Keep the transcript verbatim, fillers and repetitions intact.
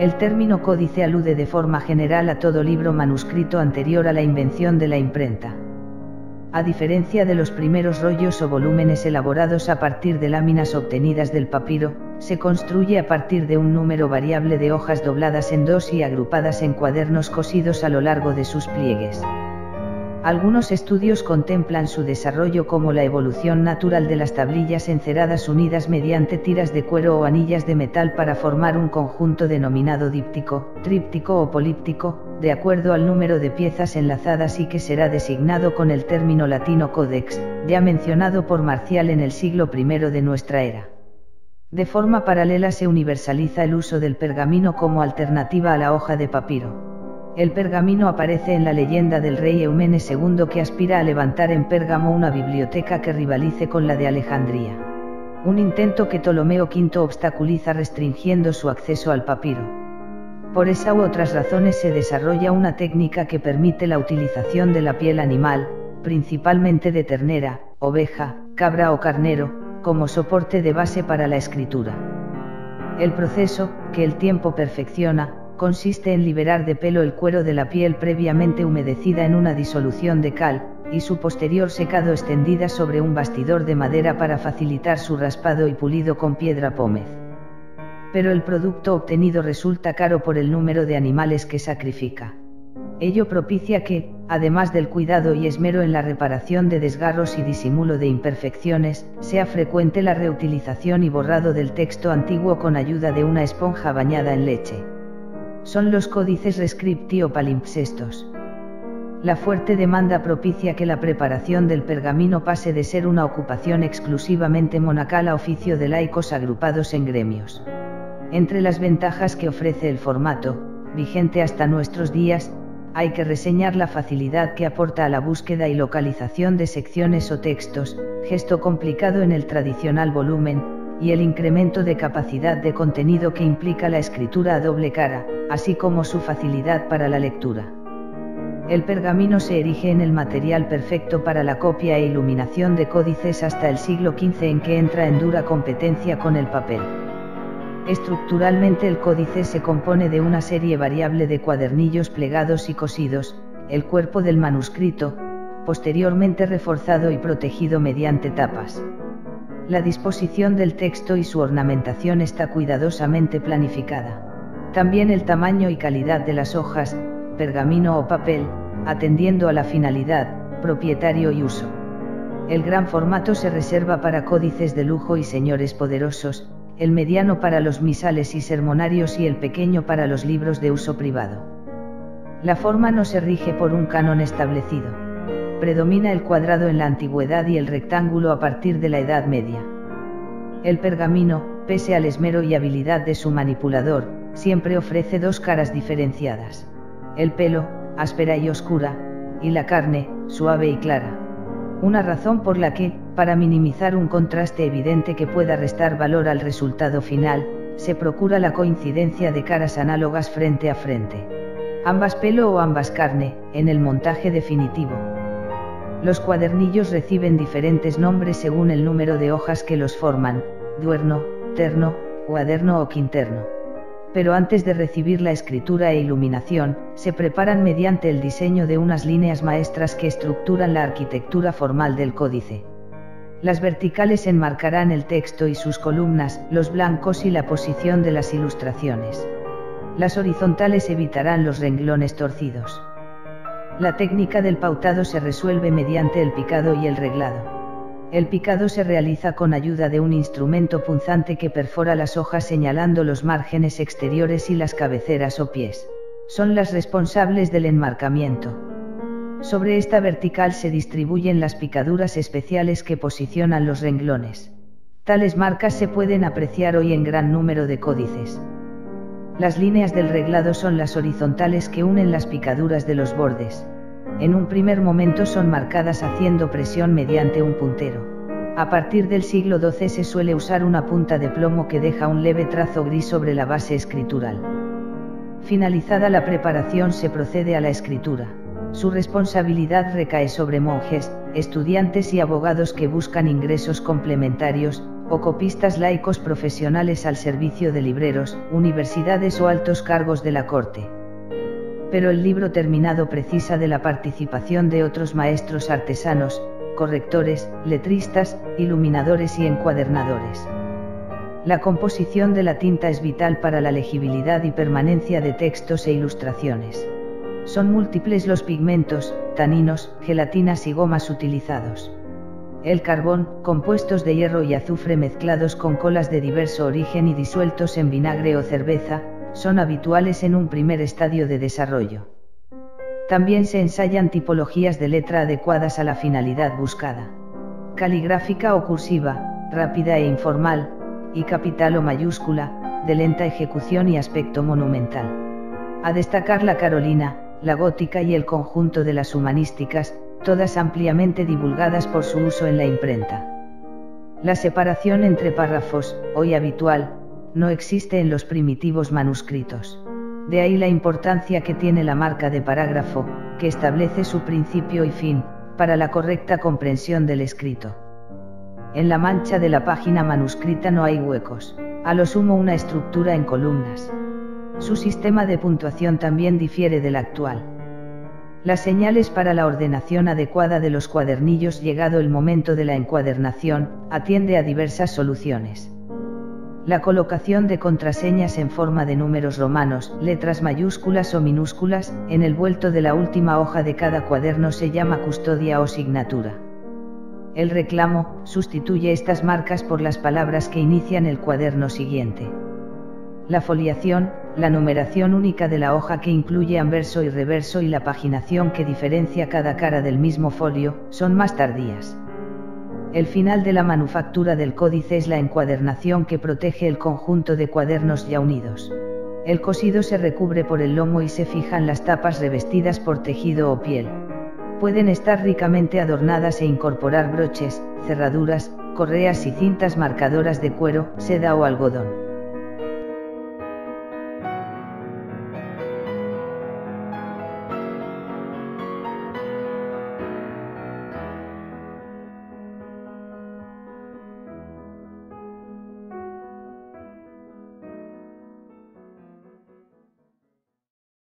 El término códice alude de forma general a todo libro manuscrito anterior a la invención de la imprenta. A diferencia de los primeros rollos o volúmenes elaborados a partir de láminas obtenidas del papiro, se construye a partir de un número variable de hojas dobladas en dos y agrupadas en cuadernos cosidos a lo largo de sus pliegues. Algunos estudios contemplan su desarrollo como la evolución natural de las tablillas enceradas unidas mediante tiras de cuero o anillas de metal para formar un conjunto denominado díptico, tríptico o políptico, de acuerdo al número de piezas enlazadas y que será designado con el término latino Codex, ya mencionado por Marcial en el siglo primero de nuestra era. De forma paralela se universaliza el uso del pergamino como alternativa a la hoja de papiro. El pergamino aparece en la leyenda del rey Eumenes segundo, que aspira a levantar en Pérgamo una biblioteca que rivalice con la de Alejandría. Un intento que Ptolomeo quinto obstaculiza restringiendo su acceso al papiro. Por esa u otras razones se desarrolla una técnica que permite la utilización de la piel animal, principalmente de ternera, oveja, cabra o carnero, como soporte de base para la escritura. El proceso, que el tiempo perfecciona, consiste en liberar de pelo el cuero de la piel previamente humedecida en una disolución de cal, y su posterior secado extendida sobre un bastidor de madera para facilitar su raspado y pulido con piedra pómez. Pero el producto obtenido resulta caro por el número de animales que sacrifica. Ello propicia que, además del cuidado y esmero en la reparación de desgarros y disimulo de imperfecciones, sea frecuente la reutilización y borrado del texto antiguo con ayuda de una esponja bañada en leche. Son los códices rescripti o palimpsestos. La fuerte demanda propicia que la preparación del pergamino pase de ser una ocupación exclusivamente monacal a oficio de laicos agrupados en gremios. Entre las ventajas que ofrece el formato, vigente hasta nuestros días, hay que reseñar la facilidad que aporta a la búsqueda y localización de secciones o textos, gesto complicado en el tradicional volumen, y el incremento de capacidad de contenido que implica la escritura a doble cara, así como su facilidad para la lectura. El pergamino se erige en el material perfecto para la copia e iluminación de códices hasta el siglo quince, en que entra en dura competencia con el papel. Estructuralmente el códice se compone de una serie variable de cuadernillos plegados y cosidos, el cuerpo del manuscrito, posteriormente reforzado y protegido mediante tapas. La disposición del texto y su ornamentación está cuidadosamente planificada. También el tamaño y calidad de las hojas, pergamino o papel, atendiendo a la finalidad, propietario y uso. El gran formato se reserva para códices de lujo y señores poderosos, el mediano para los misales y sermonarios y el pequeño para los libros de uso privado. La forma no se rige por un canon establecido. Predomina el cuadrado en la antigüedad y el rectángulo a partir de la Edad Media. El pergamino, pese al esmero y habilidad de su manipulador, siempre ofrece dos caras diferenciadas: el pelo, áspera y oscura, y la carne, suave y clara. Una razón por la que, para minimizar un contraste evidente que pueda restar valor al resultado final, se procura la coincidencia de caras análogas frente a frente. Ambas pelo o ambas carne, en el montaje definitivo. Los cuadernillos reciben diferentes nombres según el número de hojas que los forman: duerno, terno, cuaderno o quinterno. Pero antes de recibir la escritura e iluminación, se preparan mediante el diseño de unas líneas maestras que estructuran la arquitectura formal del códice. Las verticales enmarcarán el texto y sus columnas, los blancos y la posición de las ilustraciones. Las horizontales evitarán los renglones torcidos. La técnica del pautado se resuelve mediante el picado y el reglado. El picado se realiza con ayuda de un instrumento punzante que perfora las hojas señalando los márgenes exteriores y las cabeceras o pies. Son las responsables del enmarcamiento. Sobre esta vertical se distribuyen las picaduras especiales que posicionan los renglones. Tales marcas se pueden apreciar hoy en gran número de códices. Las líneas del reglado son las horizontales que unen las picaduras de los bordes. En un primer momento son marcadas haciendo presión mediante un puntero. A partir del siglo doce se suele usar una punta de plomo que deja un leve trazo gris sobre la base escritural. Finalizada la preparación se procede a la escritura. Su responsabilidad recae sobre monjes, estudiantes y abogados que buscan ingresos complementarios, o copistas laicos profesionales al servicio de libreros, universidades o altos cargos de la corte. Pero el libro terminado precisa de la participación de otros maestros artesanos, correctores, letristas, iluminadores y encuadernadores. La composición de la tinta es vital para la legibilidad y permanencia de textos e ilustraciones. Son múltiples los pigmentos, taninos, gelatinas y gomas utilizados. El carbón, compuestos de hierro y azufre mezclados con colas de diverso origen y disueltos en vinagre o cerveza, son habituales en un primer estadio de desarrollo. También se ensayan tipologías de letra adecuadas a la finalidad buscada. Caligráfica o cursiva, rápida e informal, y capital o mayúscula, de lenta ejecución y aspecto monumental. A destacar la carolina, la gótica y el conjunto de las humanísticas, todas ampliamente divulgadas por su uso en la imprenta. La separación entre párrafos, hoy habitual, no existe en los primitivos manuscritos. De ahí la importancia que tiene la marca de parágrafo, que establece su principio y fin, para la correcta comprensión del escrito. En la mancha de la página manuscrita no hay huecos, a lo sumo una estructura en columnas. Su sistema de puntuación también difiere del actual. Las señales para la ordenación adecuada de los cuadernillos, llegado el momento de la encuadernación, atiende a diversas soluciones. La colocación de contraseñas en forma de números romanos, letras mayúsculas o minúsculas, en el vuelto de la última hoja de cada cuaderno se llama custodia o signatura. El reclamo sustituye estas marcas por las palabras que inician el cuaderno siguiente. La foliación, la numeración única de la hoja que incluye anverso y reverso y la paginación que diferencia cada cara del mismo folio, son más tardías. El final de la manufactura del códice es la encuadernación, que protege el conjunto de cuadernos ya unidos. El cosido se recubre por el lomo y se fijan las tapas revestidas por tejido o piel. Pueden estar ricamente adornadas e incorporar broches, cerraduras, correas y cintas marcadoras de cuero, seda o algodón.